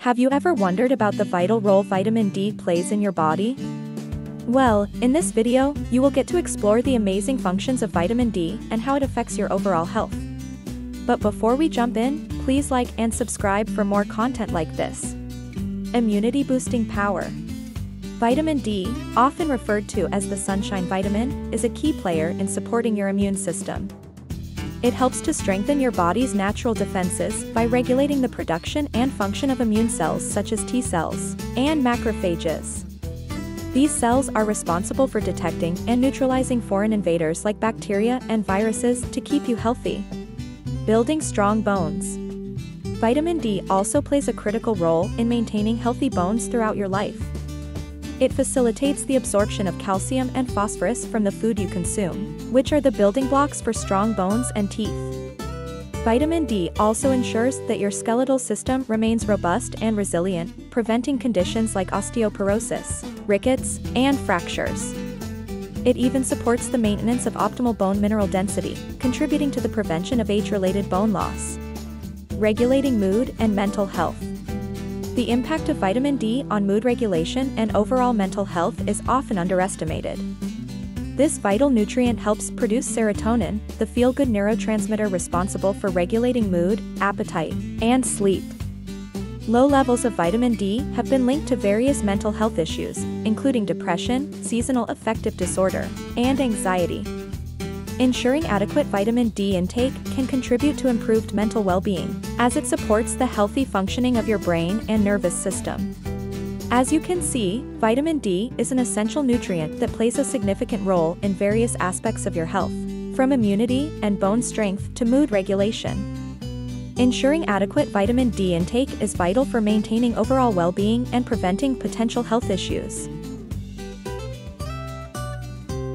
Have you ever wondered about the vital role vitamin D plays in your body? Well, in this video, you will get to explore the amazing functions of vitamin D and how it affects your overall health. But before we jump in, please like and subscribe for more content like this. Immunity boosting power. Vitamin D, often referred to as the sunshine vitamin, is a key player in supporting your immune system. It helps to strengthen your body's natural defenses by regulating the production and function of immune cells such as T cells and macrophages. These cells are responsible for detecting and neutralizing foreign invaders like bacteria and viruses to keep you healthy. Building strong bones. Vitamin D also plays a critical role in maintaining healthy bones throughout your life. It facilitates the absorption of calcium and phosphorus from the food you consume, which are the building blocks for strong bones and teeth. Vitamin D also ensures that your skeletal system remains robust and resilient, preventing conditions like osteoporosis, rickets, and fractures. It even supports the maintenance of optimal bone mineral density, contributing to the prevention of age-related bone loss. Regulating mood and mental health. The impact of vitamin D on mood regulation and overall mental health is often underestimated. This vital nutrient helps produce serotonin, the feel-good neurotransmitter responsible for regulating mood, appetite, and sleep. Low levels of vitamin D have been linked to various mental health issues, including depression, seasonal affective disorder, and anxiety. Ensuring adequate vitamin D intake can contribute to improved mental well-being, as it supports the healthy functioning of your brain and nervous system. As you can see, vitamin D is an essential nutrient that plays a significant role in various aspects of your health, from immunity and bone strength to mood regulation. Ensuring adequate vitamin D intake is vital for maintaining overall well-being and preventing potential health issues.